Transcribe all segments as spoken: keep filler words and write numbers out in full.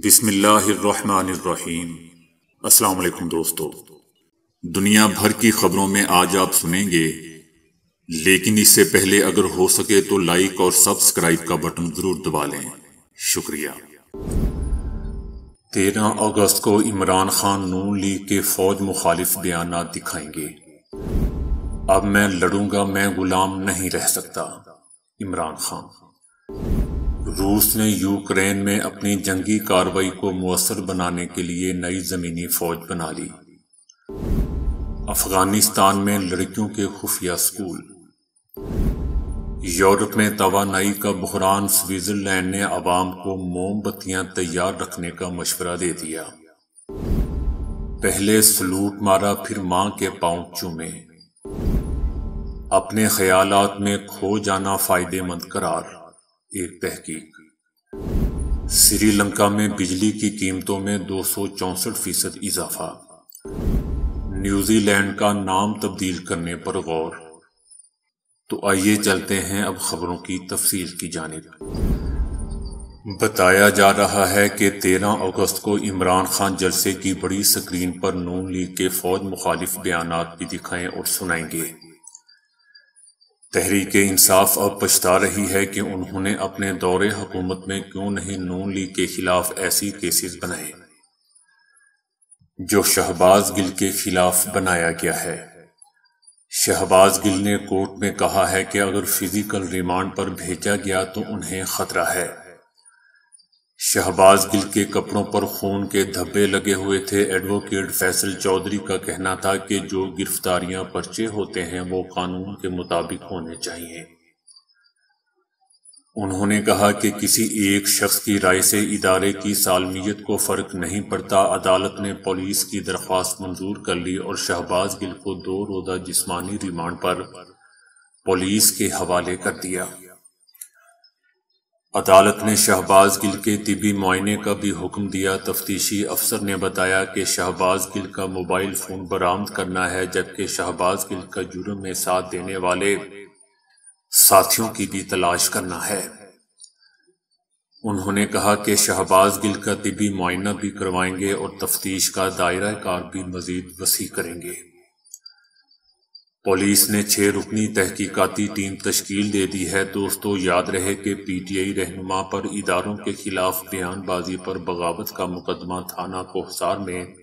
बिस्मिल्लाहिर्रहमानिर्रहीम। अस्सलाम वालेकुम दोस्तों, दुनिया भर की खबरों में आज आप सुनेंगे, लेकिन इससे पहले अगर हो सके तो लाइक और सब्सक्राइब का बटन जरूर दबा लें, शुक्रिया। तेरह अगस्त को इमरान खान नून लीग के फौज मुखालिफ बयान दिखाएंगे। अब मैं लड़ूंगा, मैं गुलाम नहीं रह सकता, इमरान खान। रूस ने यूक्रेन में अपनी जंगी कार्रवाई को मुअस्सर बनाने के लिए नई ज़मीनी फौज बना ली। अफगानिस्तान में लड़कियों के खुफिया स्कूल। यूरोप में तवानाई का बहरान, स्विट्जरलैंड ने आवाम को मोमबत्तियां तैयार रखने का मशवरा दे दिया। पहले सलूट मारा, फिर मां के पांव चूमे। अपने ख्यालात में खो जाना फायदेमंद करार, एक तहकीक। श्रीलंका में बिजली की कीमतों में दो सौ चौंसठ फीसद इजाफा। न्यूजीलैंड का नाम तब्दील करने पर गौर। तो आइए चलते हैं अब खबरों की तफसील की जानिब। बताया जा रहा है कि तेरह अगस्त को इमरान खान जलसे की बड़ी स्क्रीन पर नून लीग के फौज मुखालिफ बयानात भी दिखाएं और सुनाएंगे। तहरीक-ए इंसाफ अब पछता रही है कि उन्होंने अपने दौरे हुकूमत में क्यों नहीं नून लीग के खिलाफ ऐसी केसेस बनाए जो शहबाज गिल के खिलाफ बनाया गया है। शहबाज गिल ने कोर्ट में कहा है कि अगर फिजिकल रिमांड पर भेजा गया तो उन्हें खतरा है। शहबाज गिल के कपड़ों पर खून के धब्बे लगे हुए थे। एडवोकेट फैसल चौधरी का कहना था कि जो गिरफ्तारियां पर्चे होते हैं वो कानून के मुताबिक होने चाहिए। उन्होंने कहा कि किसी एक शख्स की राय से इदारे की सालमियत को फ़र्क नहीं पड़ता। अदालत ने पुलिस की दरख्वास्त मंजूर कर ली और शहबाज गिल को दो रोज़ा जिस्मानी रिमांड पर पुलिस के हवाले कर दिया। अदालत ने शहबाज गिल के तिबी मुआयने का भी हुक्म दिया। तफ्तीशी अफसर ने बताया कि शहबाज गिल का मोबाइल फ़ोन बरामद करना है, जबकि शहबाज गिल का जुर्म में साथ देने वाले साथियों की भी तलाश करना है। उन्होंने कहा कि शहबाज गिल का तिबी मुआयना भी करवाएंगे और तफ्तीश का दायरा कार भी मज़ीद वसी करेंगे। पुलिस ने छः रुकनी तहकीकाती टीम तश्कील दे दी है। दोस्तों, याद रहे कि पीटीआई रहनुमा पर इदारों के खिलाफ बयानबाजी पर बगावत का मुकदमा थाना कोहसार में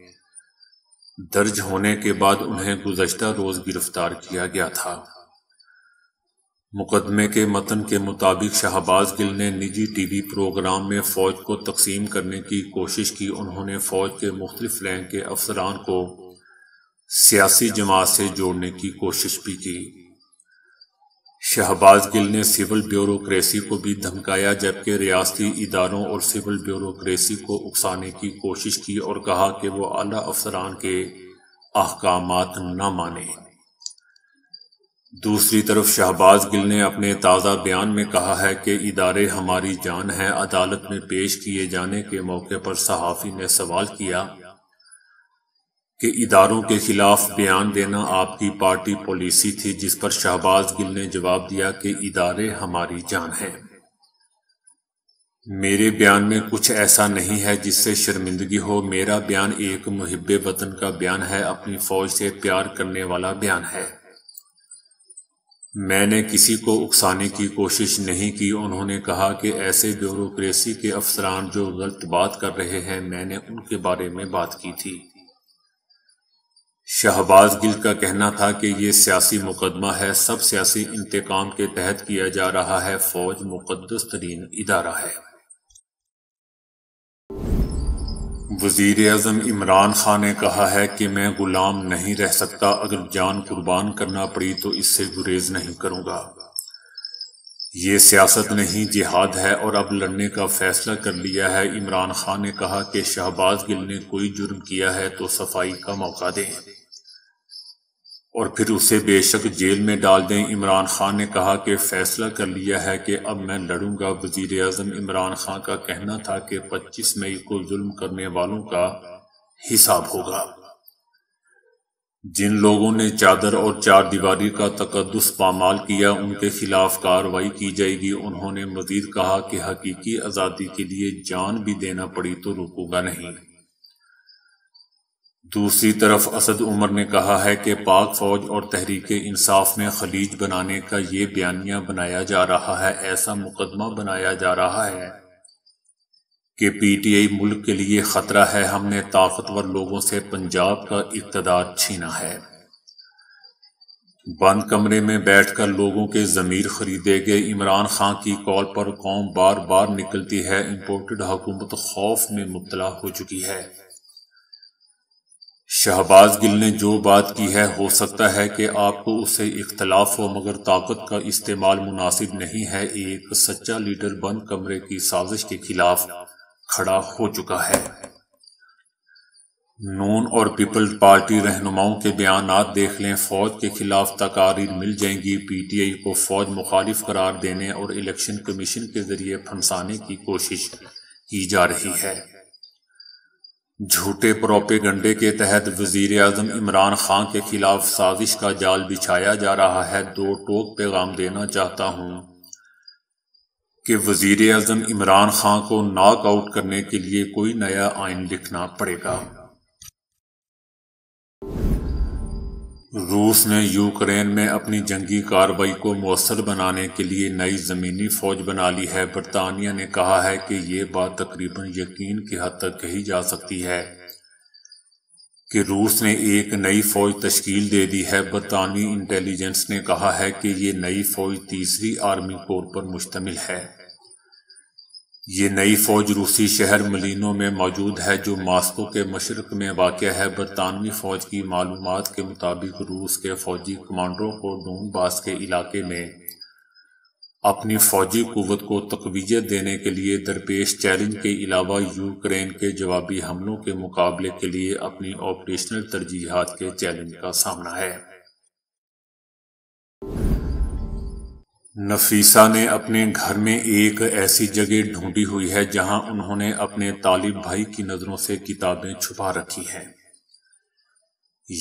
दर्ज होने के बाद उन्हें गुज़श्ता रोज़ गिरफ्तार किया गया था। मुकदमे के मतन के मुताबिक शहबाज गिल ने निजी टीवी प्रोग्राम में फ़ौज को तकसीम करने की कोशिश की। उन्होंने फ़ौज के मुख्तलिफ रैंक के अफसरान को सियासी जमात से जोड़ने की कोशिश भी की। शहबाज गिल ने सिविल ब्यूरोक्रेसी को भी धमकाया, जबकि रियासती इदारों और सिविल ब्यूरोक्रेसी को उकसाने की कोशिश की और कहा कि वो आला अफसरान के अहकामात न माने। दूसरी तरफ शहबाज गिल ने अपने ताज़ा बयान में कहा है कि इदारे हमारी जान है। अदालत में पेश किए जाने के मौके पर सहाफ़ी ने सवाल किया कि इदारों के खिलाफ बयान देना आपकी पार्टी पॉलिसी थी, जिस पर शहबाज गिल ने जवाब दिया कि इदारे हमारी जान हैं। मेरे बयान में कुछ ऐसा नहीं है जिससे शर्मिंदगी हो। मेरा बयान एक मुहिब्बे वतन का बयान है, अपनी फौज से प्यार करने वाला बयान है। मैंने किसी को उकसाने की कोशिश नहीं की। उन्होंने कहा कि ऐसे ब्यूरोक्रेसी के अफसरान जो गलत बात कर रहे हैं, मैंने उनके बारे में बात की थी। शहबाज गिल का कहना था कि ये सियासी मुकदमा है, सब सियासी इंतकाम के तहत किया जा रहा है। फौज मुकद्दस तरीन इदारा है। वज़ीर-ए-आज़म इमरान खान ने कहा है कि मैं गुलाम नहीं रह सकता, अगर जान कुर्बान करना पड़ी तो इससे गुरेज नहीं करूँगा। ये सियासत नहीं जिहाद है और अब लड़ने का फैसला कर लिया है। इमरान खान ने कहा कि शहबाज गिल ने कोई जुर्म किया है तो सफाई का मौका दें और फिर उसे बेशक जेल में डाल दें। इमरान खान ने कहा कि फैसला कर लिया है कि अब मैं लड़ूंगा। वज़ीर आज़म इमरान खान का कहना था कि पच्चीस मई को जुल्म करने वालों का हिसाब होगा। जिन लोगों ने चादर और चार दीवारी का तकद्दुस पामाल किया उनके खिलाफ कार्रवाई की जाएगी। उन्होंने मजीद कहा कि हकीकी आज़ादी के लिए जान भी देना पड़ी तो रुकूंगा नहीं। दूसरी तरफ असद उमर ने कहा है कि पाक फौज और तहरीक इंसाफ में खलीज बनाने का ये बयानिया बनाया जा रहा है, ऐसा मुकदमा बनाया जा रहा है कि पीटीआई मुल्क के लिए ख़तरा है। हमने ताकतवर लोगों से पंजाब का इक़्तिदार छीना है। बंद कमरे में बैठकर लोगों के ज़मीर खरीदे गए। इमरान खान की कॉल पर कौम बार बार निकलती है। इम्पोर्टेड हुकूमत खौफ में मुब्तला हो चुकी है। शहबाज गिल ने जो बात की है, हो सकता है कि आपको उससे इख्तलाफ हो, मगर ताकत का इस्तेमाल मुनासिब नहीं है। एक सच्चा लीडर बंद कमरे की साजिश के खिलाफ खड़ा हो चुका है। नून और पीपल पार्टी रहनुमाओं के बयानात देख लें। फौज के खिलाफ तकारीर मिल जाएंगी। पीटीआई को फौज मुखालिफ करार देने और इलेक्शन कमीशन के जरिए फंसाने की कोशिश की जा रही है। झूठे प्रोपेगंडे के तहत वजीर आजम इमरान खान के खिलाफ साजिश का जाल बिछाया जा रहा है। दो टोक पैगाम देना चाहता हूँ कि वजीर आज़म इमरान खान को नाक आउट करने के लिए कोई नया आइन लिखना पड़ेगा। रूस ने यूक्रेन में अपनी जंगी कार्रवाई को मौसर बनाने के लिए नई ज़मीनी फ़ौज बना ली है। बरतानिया ने कहा है कि ये बात तकरीबन यकीन की हद तक कही जा सकती है कि रूस ने एक नई फौज तश्कील दे दी है। बरतानवी इंटेलिजेंस ने कहा है कि ये नई फौज तीसरी आर्मी कोर पर मुश्तमिल है। ये नई फौज रूसी शहर मलिनो में मौजूद है, जो मास्को के मशरक में वाक़िया है। बरतानवी फौज की मालूमात के मुताबिक रूस के फौजी कमांडरों को डोनबास के इलाके में अपनी फौजी कुव्वत को तकवीयत देने के लिए दरपेश चैलेंज के अलावा यूक्रेन के जवाबी हमलों के मुकाबले के लिए अपनी ऑपरेशनल तरजीहात के चैलेंज का सामना है। नफीसा ने अपने घर में एक ऐसी जगह ढूंढी हुई है जहां उन्होंने अपने तालिब भाई की नज़रों से किताबें छुपा रखी हैं।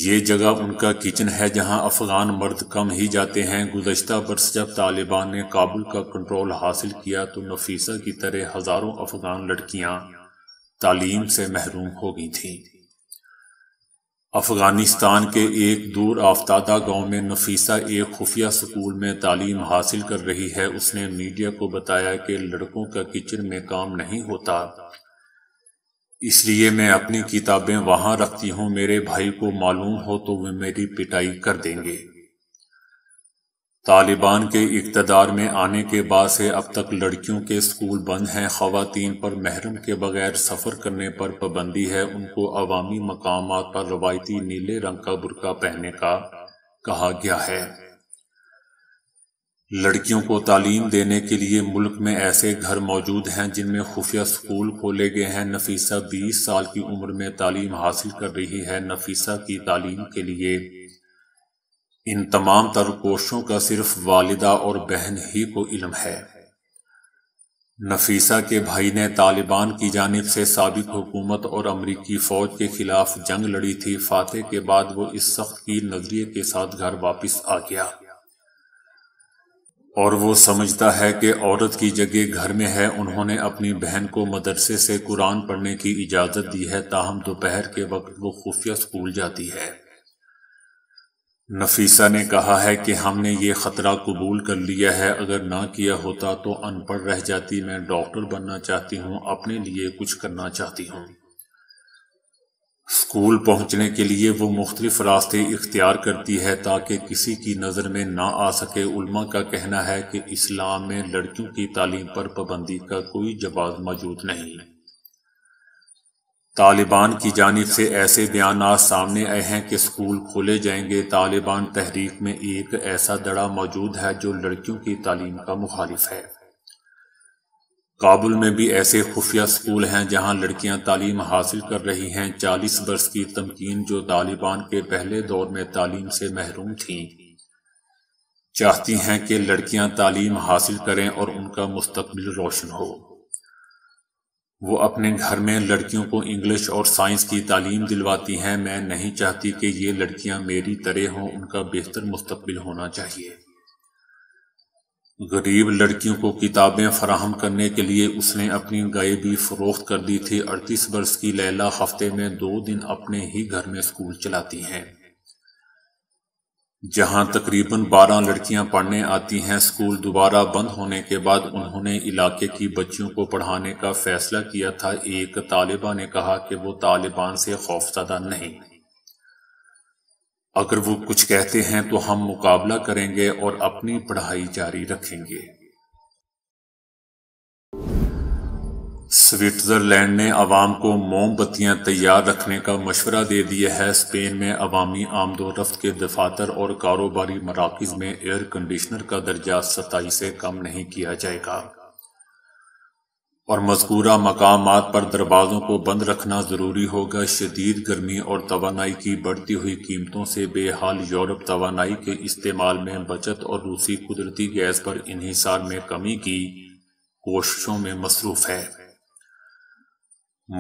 ये जगह उनका किचन है, जहां अफ़गान मर्द कम ही जाते हैं। गुज़श्ता बरस जब तालिबान ने काबुल का कंट्रोल हासिल किया तो नफीसा की तरह हज़ारों अफ़गान लड़कियां तालीम से महरूम हो गई थीं। अफ़गानिस्तान के एक दूर आफ़तादा गांव में नफीसा एक खुफिया स्कूल में तालीम हासिल कर रही है। उसने मीडिया को बताया कि लड़कों का किचन में काम नहीं होता, इसलिए मैं अपनी किताबें वहाँ रखती हूँ। मेरे भाई को मालूम हो तो वे मेरी पिटाई कर देंगे। तालिबान के इक़्तिदार में आने के बाद से अब तक लड़कियों के स्कूल बंद हैं। ख़वातीन पर महरम के बगैर सफ़र करने पर पाबंदी है। उनको अवामी मकामात पर रवायती नीले रंग का बुर्का पहनने का कहा गया है। लड़कियों को तालीम देने के लिए मुल्क में ऐसे घर मौजूद हैं जिनमें खुफिया स्कूल खोले गए हैं। नफीसा बीस साल की उम्र में तालीम हासिल कर रही है। नफीसा की तालीम के लिए इन तमाम तर कोशिशों का सिर्फ वालिदा और बहन ही को इल्म है। नफीसा के भाई ने तालिबान की जानिब से साबिक हुकूमत और अमरीकी फ़ौज के ख़िलाफ़ जंग लड़ी थी। फ़ातह के बाद वो इस सख्त की नज़रिए के साथ घर वापस आ गया और वो समझता है कि औरत की जगह घर में है। उन्होंने अपनी बहन को मदरसे से कुरान पढ़ने की इजाज़त दी है, ताहम दोपहर के वक्त वो खुफिया स्कूल जाती है। नफीसा ने कहा है कि हमने ये ख़तरा कबूल कर लिया है। अगर ना किया होता तो अनपढ़ रह जाती। मैं डॉक्टर बनना चाहती हूँ, अपने लिए कुछ करना चाहती हूँ। स्कूल पहुंचने के लिए वो मुख्तलिफ रास्ते इख्तियार करती है ताकि किसी की नज़र में ना आ सके। उल्मा का कहना है कि इस्लाम में लड़कियों की तालीम पर पाबंदी का कोई जवाब मौजूद नहीं। तालिबान की जानिब से ऐसे बयान सामने आए हैं कि स्कूल खोले जाएंगे। तालिबान तहरीक में एक ऐसा दड़ा मौजूद है जो लड़कियों की तालीम का मुखालिफ है। काबुल में भी ऐसे खुफिया स्कूल हैं जहां लड़कियां तालीम हासिल कर रही हैं। चालीस बरस की तमकीन, जो तालिबान के पहले दौर में तालीम से महरूम थीं, चाहती हैं कि लड़कियां तालीम हासिल करें और उनका मुस्तकबिल रोशन हो। वो अपने घर में लड़कियों को इंग्लिश और साइंस की तालीम दिलवाती हैं। मैं नहीं चाहती कि ये लड़कियां मेरी तरह हों, उनका बेहतर मुस्तकबिल होना चाहिए। गरीब लड़कियों को किताबें फराहम करने के लिए उसने अपनी गाय भी फरोख्त कर दी थी। अड़तीस वर्ष की लैला हफ्ते में दो दिन अपने ही घर में स्कूल चलाती हैं, जहां तकरीबन बारह लड़कियां पढ़ने आती हैं। स्कूल दोबारा बंद होने के बाद उन्होंने इलाके की बच्चियों को पढ़ाने का फैसला किया था। एक तालिबा ने कहा कि वो तालिबान से खौफजदा नहीं, अगर वो कुछ कहते हैं तो हम मुकाबला करेंगे और अपनी पढ़ाई जारी रखेंगे। स्विट्जरलैंड ने आवाम को मोमबत्तियां तैयार रखने का मशवरा दे दिया है। स्पेन में अवामी आमदोरफ्त के दफातर और कारोबारी मराकज़ में एयर कंडीशनर का दर्जा सत्ताईस से कम नहीं किया जाएगा और मज़कूरा मकामात पर दरवाज़ों को बंद रखना ज़रूरी होगा। शदीद गर्मी और तवानाई की बढ़ती हुई कीमतों से बेहाल यूरोप तवानाई के इस्तेमाल में बचत और रूसी कुदरती गैस पर इन्हिसार में कमी की कोशिशों में मसरूफ़ है।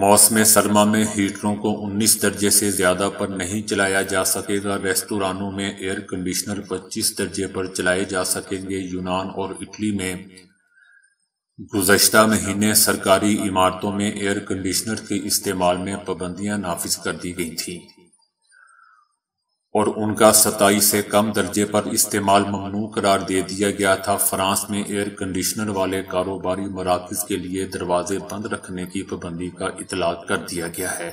मौसम सरमा में हीटरों को उन्नीस दर्जे से ज़्यादा पर नहीं चलाया जा सकेगा। रेस्तरानों में एयर कंडीशनर पच्चीस दर्जे पर चलाए जा सकेंगे। यूनान और इटली में गुज़श्ता महीने सरकारी इमारतों में एयर कंडीशनर के इस्तेमाल में पाबंदियां नाफिज कर दी गई थी और उनका सत्ताईस से कम दर्जे पर इस्तेमाल ममनू करार दे दिया गया था। फ्रांस में एयर कंडीशनर वाले कारोबारी मराकज़ के लिए दरवाजे बंद रखने की पाबंदी का इतलाक़ कर दिया गया है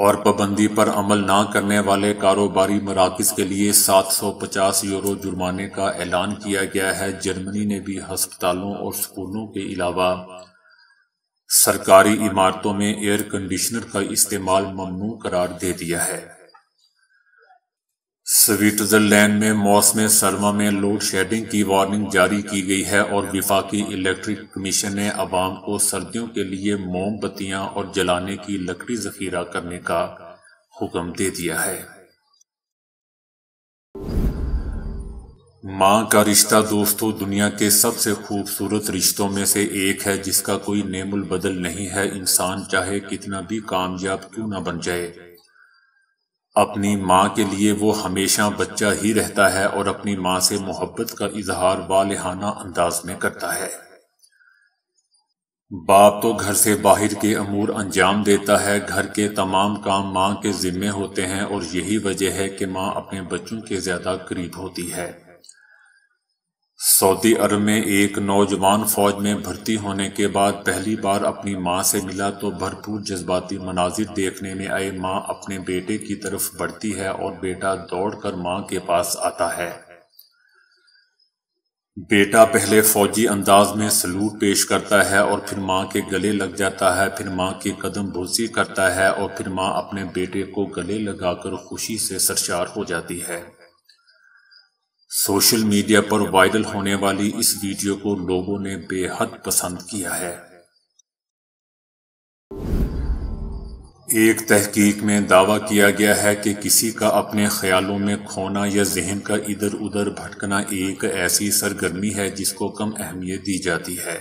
और पाबंदी पर अमल ना करने वाले कारोबारी मराकज़ के लिए सात सौ पचास यूरो जुर्माने का ऐलान किया गया है। जर्मनी ने भी हस्पतालों और स्कूलों के अलावा सरकारी इमारतों में एयर कंडीशनर का इस्तेमाल ममनू करार दे दिया है। स्विट्जरलैंड में मौसम सरमा में लोड शेडिंग की वार्निंग जारी की गई है और विफाकी इलेक्ट्रिक कमीशन ने आवाम को सर्दियों के लिए मोमबत्तियां और जलाने की लकड़ी जखीरा करने का हुक्म दे दिया है। माँ का रिश्ता दोस्तों दुनिया के सबसे खूबसूरत रिश्तों में से एक है, जिसका कोई नेमुल बदल नहीं है। इंसान चाहे कितना भी कामयाब क्यों ना बन जाए, अपनी माँ के लिए वो हमेशा बच्चा ही रहता है और अपनी माँ से मोहब्बत का इजहार वालिहाना अंदाज में करता है। बाप तो घर से बाहर के अमूर अंजाम देता है, घर के तमाम काम माँ के जिम्मे होते हैं और यही वजह है कि माँ अपने बच्चों के ज्यादा करीब होती है। सऊदी अरब में एक नौजवान फौज में भर्ती होने के बाद पहली बार अपनी माँ से मिला तो भरपूर जज्बाती मनाजिर देखने में आए। माँ अपने बेटे की तरफ बढ़ती है और बेटा दौड़कर माँ के पास आता है। बेटा पहले फौजी अंदाज में सलूट पेश करता है और फिर माँ के गले लग जाता है, फिर माँ के कदम बूसी करता है और फिर माँ अपने बेटे को गले लगाकर खुशी से सरशार हो जाती है। सोशल मीडिया पर वायरल होने वाली इस वीडियो को लोगों ने बेहद पसंद किया है। एक तहकीक में दावा किया गया है कि किसी का अपने ख्यालों में खोना या जहन का इधर उधर भटकना एक ऐसी सरगर्मी है जिसको कम अहमियत दी जाती है,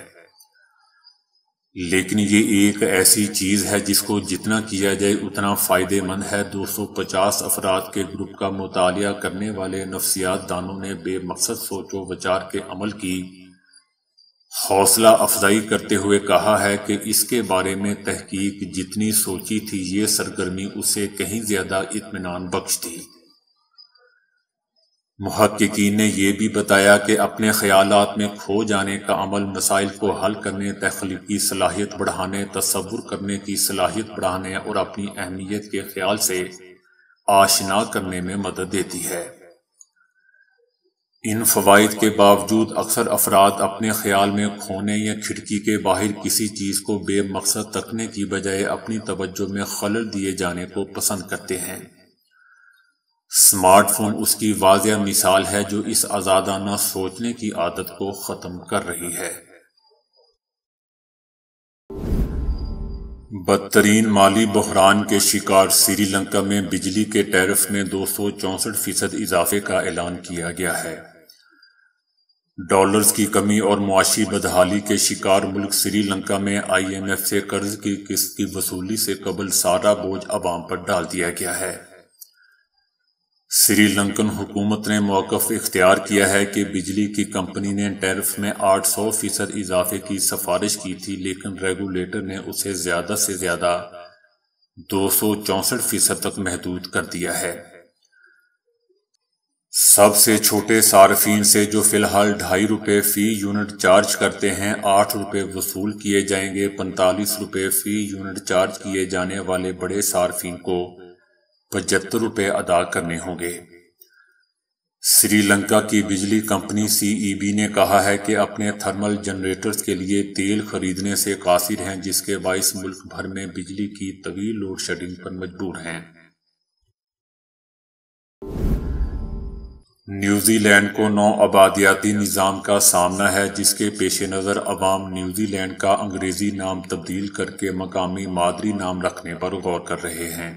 लेकिन ये एक ऐसी चीज़ है जिसको जितना किया जाए उतना फ़ायदेमंद है। दो सौ पचास अफराद के ग्रुप का मुतालिया करने वाले नफ्सियात दानों ने बेमकसद सोचो विचार के अमल की हौसला अफजाई करते हुए कहा है कि इसके बारे में तहकीक जितनी सोची थी, ये सरगर्मी उससे कहीं ज़्यादा इत्मीनान बख्श थी। मुहक्किकीन ने यह भी बताया कि अपने ख्यालात में खो जाने का अमल मसाइल को हल करने, तख्लीकी सलाहियत बढ़ाने, तसव्वुर करने की सलाहियत बढ़ाने और अपनी अहमियत के ख्याल से आशना करने में मदद देती है। इन फ़वाइद के बावजूद अक्सर अफराद अपने ख्याल में खोने या खिड़की के बाहर किसी चीज़ को बेमकसद तकने की बजाय अपनी तवज्जो में खलल दिए जाने को पसंद करते हैं। स्मार्टफोन उसकी वाज़िया मिसाल है जो इस आज़ादाना सोचने की आदत को ख़त्म कर रही है। बदतरीन माली बहरान के शिकार श्रीलंका में बिजली के टैरिफ में दो सौ चौंसठ फीसद इजाफे का ऐलान किया गया है। डॉलर्स की कमी और मुआशी बदहाली के शिकार मुल्क श्रीलंका में आई एम एफ से कर्ज की किस्त की वसूली से कबल सारा बोझ अवाम पर डाल दिया गया है। श्रीलंकन हुकूमत ने मौक़िफ़ इख्तियार किया है कि बिजली की कंपनी ने टैरिफ में आठ सौ फीसद इजाफे की सिफारिश की थी, लेकिन रेगुलेटर ने उसे ज़्यादा से ज़्यादा दो सौ चौंसठ फीसद तक महदूद कर दिया है। सबसे छोटे सार्फिन से जो फ़िलहाल ढाई रुपये फ़ी यूनिट चार्ज करते हैं, आठ रुपये वसूल किए जाएंगे। पैंतालीस रुपये फ़ी यूनिट चार्ज किए जाने वाले बड़े सार्फिन को पचहत्तर रुपये अदा करने होंगे। श्रीलंका की बिजली कंपनी सी ई बी ने कहा है कि अपने थर्मल जनरेटर्स के लिए तेल खरीदने से कासिर हैं, जिसके बायस मुल्क भर में बिजली की तवील लोड शेडिंग पर मजबूर हैं। न्यूजीलैंड को नौ आबादियाती निज़ाम का सामना है, जिसके पेश नज़र अवाम न्यूजीलैंड का अंग्रेज़ी नाम तब्दील करके मकामी मादरी नाम रखने पर गौर कर रहे हैं।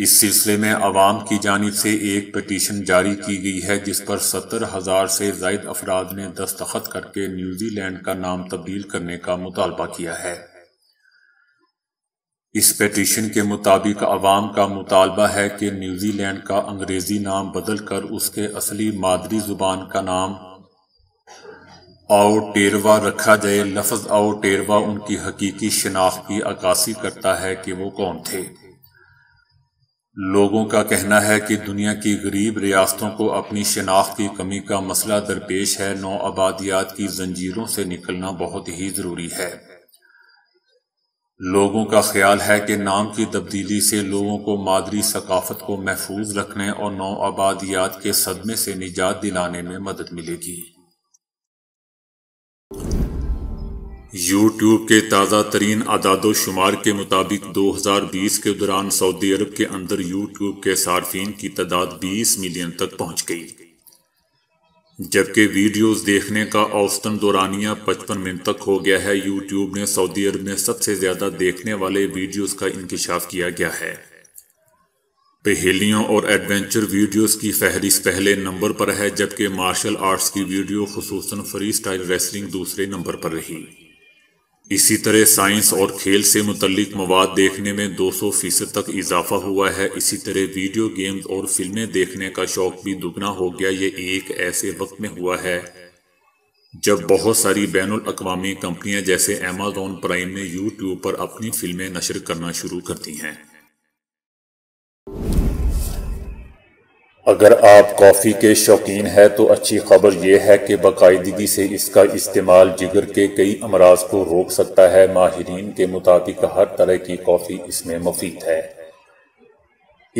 इस सिलसिले में अवाम की जानिब से एक पटिशन जारी की गई है, जिस पर सत्तर हज़ार से ज़ायद अफराद ने दस्तखत करके न्यूजीलैंड का नाम तब्दील करने का मुतालबा किया है। इस पेटिशन के मुताबिक अवाम का मुतालबा है कि न्यूजीलैंड का अंग्रेज़ी नाम बदल कर उसके असली मादरी ज़ुबान का नाम आओटेरवा रखा जाए। लफ्ज़ आओटेरवा उनकी हकीकी शनाख्त की अक्कासी करता है कि वो कौन थे। लोगों का कहना है कि दुनिया की गरीब रियासतों को अपनी शनाख्त की कमी का मसला दरपेश है। नौ आबादियात की जंजीरों से निकलना बहुत ही ज़रूरी है। लोगों का ख्याल है कि नाम की तब्दीली से लोगों को मादरी सकाफत को महफूज रखने और नौ आबादियात के सदमे से निजात दिलाने में मदद मिलेगी। यूट्यूब के ताज़ा तरीन अदादो शुमार के मुताबिक दो हज़ार बीस के दौरान सऊदी अरब के अंदर यूट्यूब के सार्फिन की तादाद बीस मिलियन तक पहुँच गई, जबकि वीडियोस देखने का औसतन दौरानिया पचपन मिनट तक हो गया है। यूट्यूब ने सऊदी अरब में सबसे ज़्यादा देखने वाले वीडियोस का इंकशाफ किया गया है। पहेलियों और एडवेंचर वीडियोस की फहरिस्त पहले नंबर पर है, जबकि मार्शल आर्ट्स की वीडियो खुसूसन फ्री स्टाइल रेसलिंग दूसरे नंबर पर रही। इसी तरह साइंस और खेल से मुतल्लिक मवाद देखने में दो सौ फीसद तक इजाफा हुआ है। इसी तरह वीडियो गेम्स और फिल्में देखने का शौक़ भी दुगना हो गया। ये एक ऐसे वक्त में हुआ है जब बहुत सारी बैनुल अक्वामी कंपनियां जैसे अमेज़न प्राइम ने यूट्यूब पर अपनी फिल्में नशर करना शुरू कर दी हैं। अगर आप कॉफ़ी के शौकीन है तो अच्छी खबर यह है कि बाकायदगी से इसका इस्तेमाल जिगर के कई अमराज को रोक सकता है। माहिरीन के मुताबिक हर तरह की कॉफ़ी इसमें मुफीद है।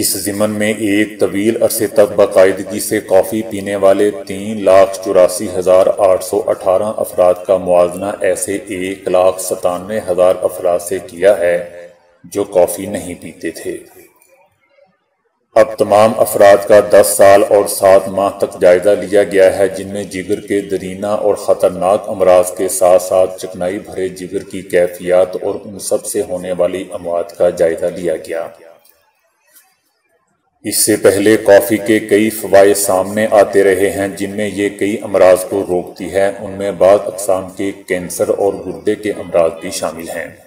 इस ज़िमन में एक तवील अरसे तक बाकायदगी से कॉफ़ी पीने वाले तीन लाख चौरासी हज़ार आठ सौ अठारह अफराद का मुआवजना ऐसे एक लाख सतानवे हज़ार अफराद से किया है जो कॉफ़ी नहीं पीते थे। अब तमाम अफराद का दस साल और सात माह तक जायजा लिया गया है, जिनमें जिगर के दरीना और ख़तरनाक अमराज के साथ साथ चिकनाई भरे जिगर की कैफियत और उन सब से होने वाली अमवात का जायजा लिया गया। इससे पहले कॉफ़ी के कई फ़वाइद सामने आते रहे हैं, जिनमें ये कई अमराज को रोकती है। उनमें बाद अक़साम के कैंसर और गुर्दे के अमराज भी शामिल हैं,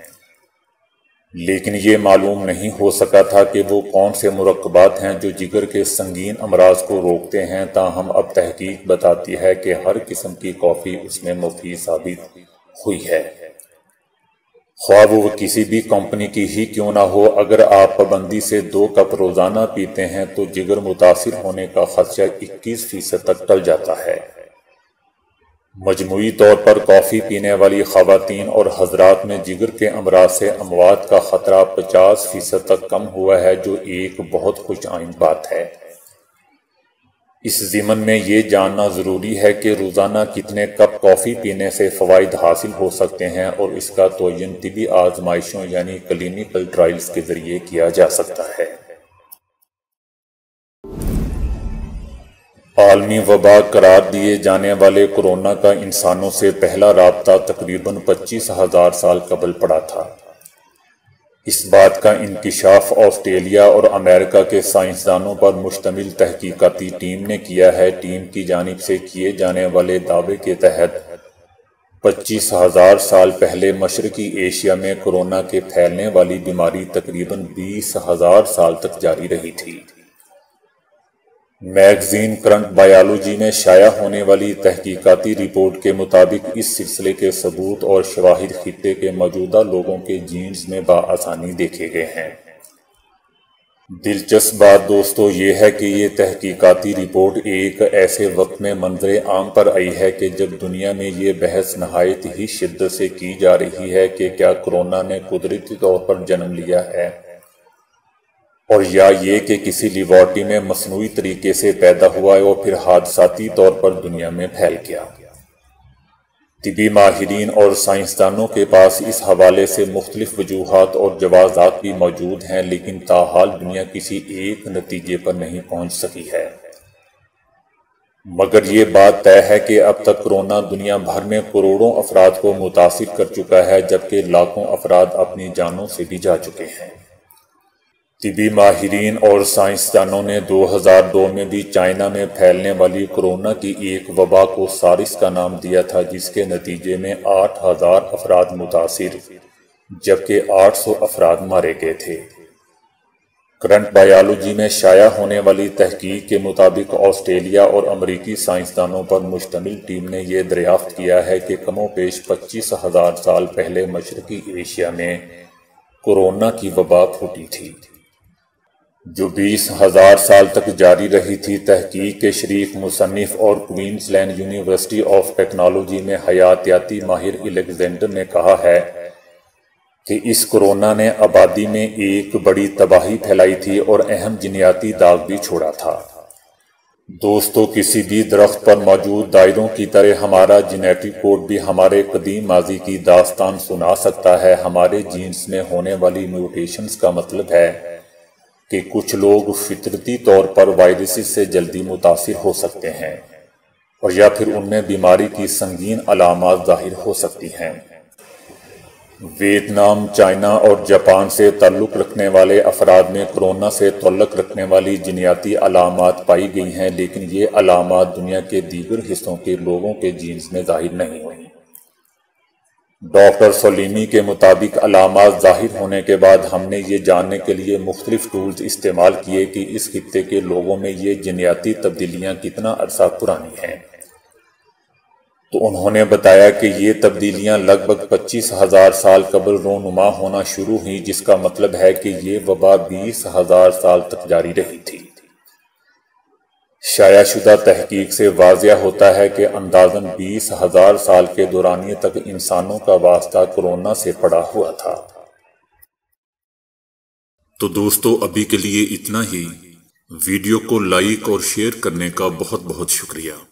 लेकिन ये मालूम नहीं हो सका था कि वो कौन से मुरक्कबात हैं जो जिगर के संगीन अमराज को रोकते हैं। ताहम अब तहकीक बताती है कि हर किस्म की कॉफ़ी उसमें मुफीद साबित हुई है, ख्वाह वो किसी भी कंपनी की ही क्यों ना हो। अगर आप पाबंदी से दो कप रोज़ाना पीते हैं तो जिगर मुतासिर होने का खदशा इक्कीस फीसद तक टल जाता है। मजमुई तौर पर कॉफ़ी पीने वाली ख़वातीन और हज़रात में जिगर के अमराज से अमवात का ख़तरा पचास फ़ीसद तक कम हुआ है, जो एक बहुत खुश आइंद बात है। इस ज़िमन में ये जानना ज़रूरी है कि रोज़ाना कितने कप कॉफ़ी पीने से फ़वाइद हासिल हो सकते हैं और इसका तयन तिबी आजमाइशों यानी क्लिनिकल ट्रायल्स के ज़रिए किया जा सकता है। आलमी वबा करार दिए जाने वाले कोरोना का इंसानों से पहला राबता तकरीबन पच्चीस हज़ार साल कबल पड़ा था। इस बात का इंकिशाफ ऑस्ट्रेलिया और अमेरिका के साइंसदानों पर मुश्तमिल तहकीकाती टीम ने किया है। टीम की जानिब से किए जाने वाले दावे के तहत पच्चीस हजार साल पहले मशरकी एशिया में कोरोना के फैलने वाली बीमारी तकरीबन बीस हजार साल तक जारी रही थी। मैगजीन करंट बायोलॉजी में शाया होने वाली तहकीकाती रिपोर्ट के मुताबिक इस सिलसिले के सबूत और शवाहिद खित्ते के मौजूदा लोगों के जीन्स में बाआसानी देखे गए हैं। दिलचस्प बात दोस्तों ये है कि ये तहकीकाती रिपोर्ट एक ऐसे वक्त में मंजर आम पर आई है कि जब दुनिया में ये बहस नहायत ही शिद्दत से की जा रही है कि क्या कोरोना ने कुदरती तौर पर जन्म लिया है और या ये कि किसी लेबॉर्टरी में मसनूई तरीके से पैदा हुआ है और फिर हादसाती तौर पर दुनिया में फैल गया। तिब्बी माहिरीन और साइंसदानों के पास इस हवाले से मुख्तलिफ वजूहात और जवाज़ात भी मौजूद हैं, लेकिन ताहाल दुनिया किसी एक नतीजे पर नहीं पहुंच सकी है। मगर ये बात तय है कि अब तक कोरोना दुनिया भर में करोड़ों अफराद को मुतासिर कर चुका है, जबकि लाखों अफराद अपनी जानों से भी जा चुके हैं। तिब्बी माहिरीन और साइंसदानों ने दो हज़ार दो में भी चाइना में फैलने वाली कोरोना की एक वबा को सार्स का नाम दिया था, जिसके नतीजे में आठ हज़ार अफराद मुतासिर जबकि आठ सौ अफराद मारे गए थे। करंट बायोलॉजी में शाया होने वाली तहकीक के मुताबिक ऑस्ट्रेलिया और अमरीकी साइंसदानों पर मुश्तमिल टीम ने यह दरियाफ्त किया है कि कमोपेश पच्चीस हज़ार साल पहले मशरकी एशिया में कोरोना की वबा फूटी थी, जो बीस हजार साल तक जारी रही थी। तहकीक के शरीक मुसन्निफ और क्वींसलैंड यूनिवर्सिटी ऑफ टेक्नोलॉजी में हयातियाती माहिर एलेक्जेंडर ने कहा है कि इस कोरोना ने आबादी में एक बड़ी तबाही फैलाई थी और अहम जिनयाती दाग भी छोड़ा था। दोस्तों किसी भी दरख्त पर मौजूद दायरों की तरह हमारा जेनेटिक कोड भी हमारे कदीम माजी की दास्तान सुना सकता है। हमारे जीन्स में होने वाली म्यूटेशंस का मतलब है कि कुछ लोग फितरती तौर पर वायरसेस से जल्दी मुतासिर हो सकते हैं और या फिर उनमें बीमारी की संगीन अलामात जाहिर हो सकती हैं। वियतनाम, चाइना और जापान से ताल्लुक़ रखने वाले अफराद में कोरोना से ताल्लुक़ रखने वाली जिनयाती अलामात पाई गई हैं, लेकिन ये अलामात दुनिया के दीगर हिस्सों के लोगों के जीन्स में जाहिर नहीं हुई। डॉक्टर सोलीमी के मुताबिक अलामात जाहिर होने के बाद हमने ये जानने के लिए मुख्तलिफ टूल्स इस्तेमाल किए कि इस खित्ते के लोगों में ये जनियाती तब्दीलियाँ कितना अरसा पुरानी हैं। तो उन्होंने बताया कि ये तब्दीलियाँ लगभग पच्चीस हज़ार साल कबल रोनुमा होना शुरू हुई, जिसका मतलब है कि ये वबा बीस हज़ार साल तक जारी रही थी। शायाशुदा तहकीक से वाज़िया होता है कि अंदाजन बीस हज़ार साल के दौरानिये तक इंसानों का वास्ता कोरोना से पड़ा हुआ था। तो दोस्तों अभी के लिए इतना ही। वीडियो को लाइक और शेयर करने का बहुत बहुत शुक्रिया।